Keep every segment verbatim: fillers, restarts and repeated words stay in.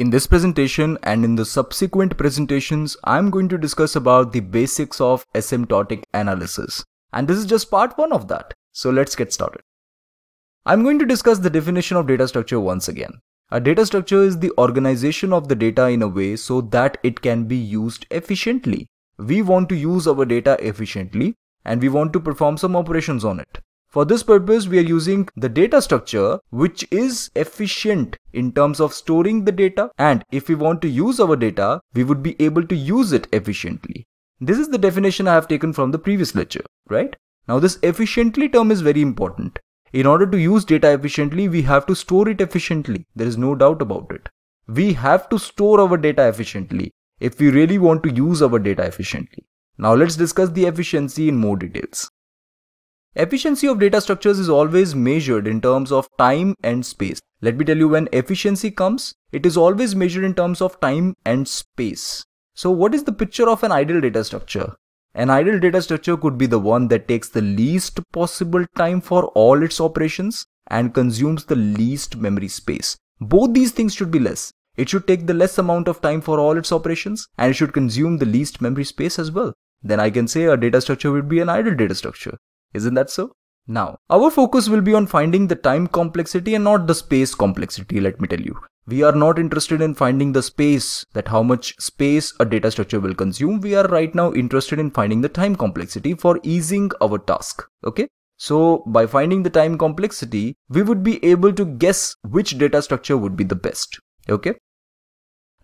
In this presentation and in the subsequent presentations, I'm going to discuss about the basics of asymptotic analysis. And this is just part one of that. So let's get started. I'm going to discuss the definition of data structure once again. A data structure is the organization of the data in a way so that it can be used efficiently. We want to use our data efficiently and we want to perform some operations on it. For this purpose, we are using the data structure which is efficient in terms of storing the data, and if we want to use our data, we would be able to use it efficiently. This is the definition I have taken from the previous lecture, right? Now this efficiently term is very important. In order to use data efficiently, we have to store it efficiently. There is no doubt about it. We have to store our data efficiently if we really want to use our data efficiently. Now let's discuss the efficiency in more details. Efficiency of data structures is always measured in terms of time and space. Let me tell you, when efficiency comes, it is always measured in terms of time and space. So what is the picture of an ideal data structure? An ideal data structure could be the one that takes the least possible time for all its operations and consumes the least memory space. Both these things should be less. It should take the less amount of time for all its operations and it should consume the least memory space as well. Then I can say a data structure would be an ideal data structure. Isn't that so? Now, our focus will be on finding the time complexity and not the space complexity, let me tell you. We are not interested in finding the space, that how much space a data structure will consume. We are right now interested in finding the time complexity for easing our task, okay? So, by finding the time complexity, we would be able to guess which data structure would be the best, okay?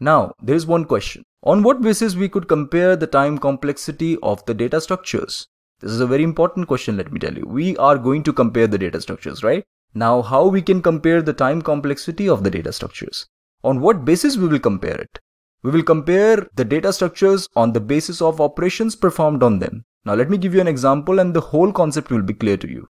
Now, there is one question. On what basis we could compare the time complexity of the data structures? This is a very important question, let me tell you. We are going to compare the data structures, right? Now, how we can compare the time complexity of the data structures? On what basis we will compare it? We will compare the data structures on the basis of operations performed on them. Now, let me give you an example and the whole concept will be clear to you.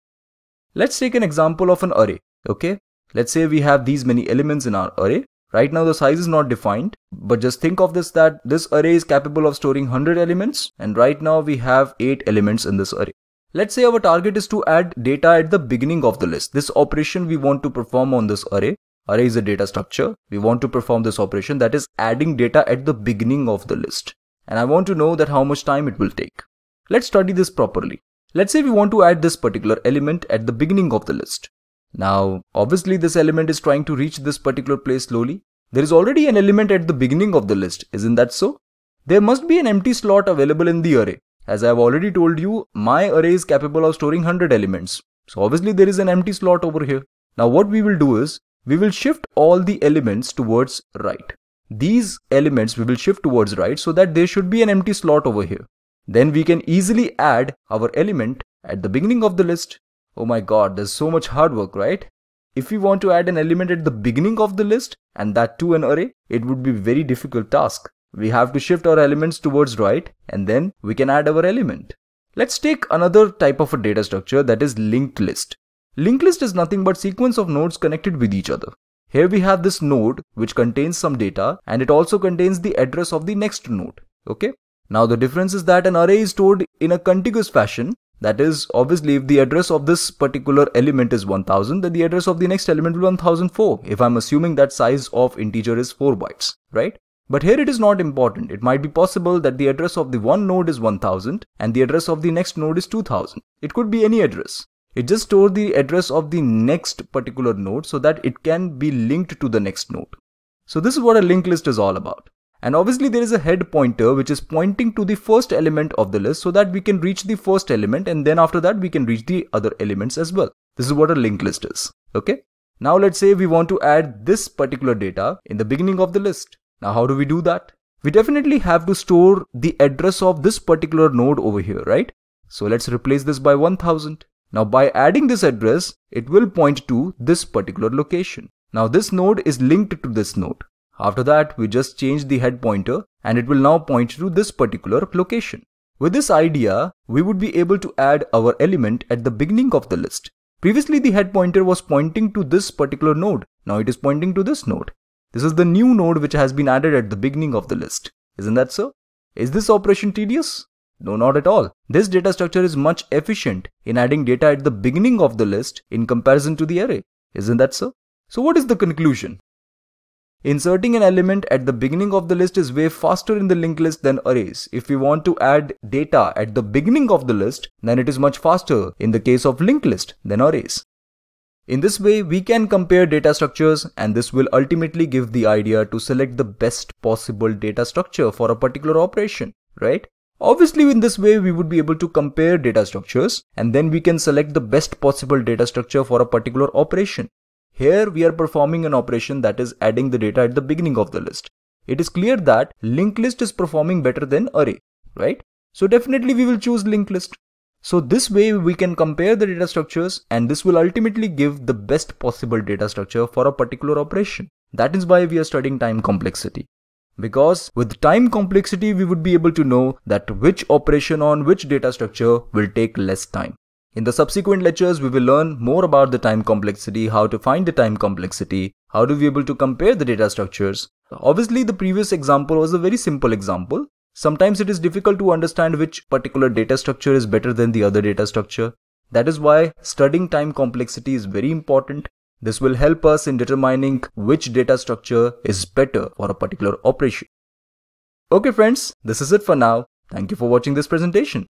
Let's take an example of an array, okay? Let's say we have these many elements in our array. Right now, the size is not defined, but just think of this, that this array is capable of storing one hundred elements, and right now we have eight elements in this array. Let's say our target is to add data at the beginning of the list. This operation we want to perform on this array. Array is a data structure. We want to perform this operation, that is adding data at the beginning of the list. And I want to know that how much time it will take. Let's study this properly. Let's say we want to add this particular element at the beginning of the list. Now, obviously this element is trying to reach this particular place slowly. There is already an element at the beginning of the list, isn't that so? There must be an empty slot available in the array. As I have already told you, my array is capable of storing one hundred elements. So obviously there is an empty slot over here. Now what we will do is, we will shift all the elements towards right. These elements we will shift towards right so that there should be an empty slot over here. Then we can easily add our element at the beginning of the list. Oh my god, there's so much hard work, right? If we want to add an element at the beginning of the list, and that to an array, it would be a very difficult task. We have to shift our elements towards right, and then we can add our element. Let's take another type of a data structure, that is linked list. Linked list is nothing but sequence of nodes connected with each other. Here we have this node, which contains some data, and it also contains the address of the next node, okay? Now the difference is that an array is stored in a contiguous fashion. That is, obviously, if the address of this particular element is one thousand, then the address of the next element will be one thousand four, if I'm assuming that size of integer is four bytes, right? But here it is not important. It might be possible that the address of the one node is one thousand and the address of the next node is two thousand. It could be any address. It just stores the address of the next particular node so that it can be linked to the next node. So this is what a linked list is all about. And obviously there is a head pointer which is pointing to the first element of the list so that we can reach the first element, and then after that we can reach the other elements as well. This is what a linked list is. Okay. Now let's say we want to add this particular data in the beginning of the list. Now how do we do that? We definitely have to store the address of this particular node over here, right? So let's replace this by one thousand. Now by adding this address, it will point to this particular location. Now this node is linked to this node. After that, we just change the head pointer and it will now point to this particular location. With this idea, we would be able to add our element at the beginning of the list. Previously, the head pointer was pointing to this particular node. Now it is pointing to this node. This is the new node which has been added at the beginning of the list. Isn't that so? Is this operation tedious? No, not at all. This data structure is much efficient in adding data at the beginning of the list in comparison to the array. Isn't that so? So what is the conclusion? Inserting an element at the beginning of the list is way faster in the linked list than arrays. If we want to add data at the beginning of the list, then it is much faster in the case of linked list than arrays. In this way, we can compare data structures, and this will ultimately give the idea to select the best possible data structure for a particular operation, right? Obviously, in this way, we would be able to compare data structures, and then we can select the best possible data structure for a particular operation. Here, we are performing an operation that is adding the data at the beginning of the list. It is clear that linked list is performing better than array, right? So definitely we will choose linked list. So this way we can compare the data structures, and this will ultimately give the best possible data structure for a particular operation. That is why we are studying time complexity. Because with time complexity, we would be able to know that which operation on which data structure will take less time. In the subsequent lectures, we will learn more about the time complexity, how to find the time complexity, how to be able to compare the data structures. Obviously, the previous example was a very simple example. Sometimes it is difficult to understand which particular data structure is better than the other data structure. That is why studying time complexity is very important. This will help us in determining which data structure is better for a particular operation. Okay friends, this is it for now. Thank you for watching this presentation.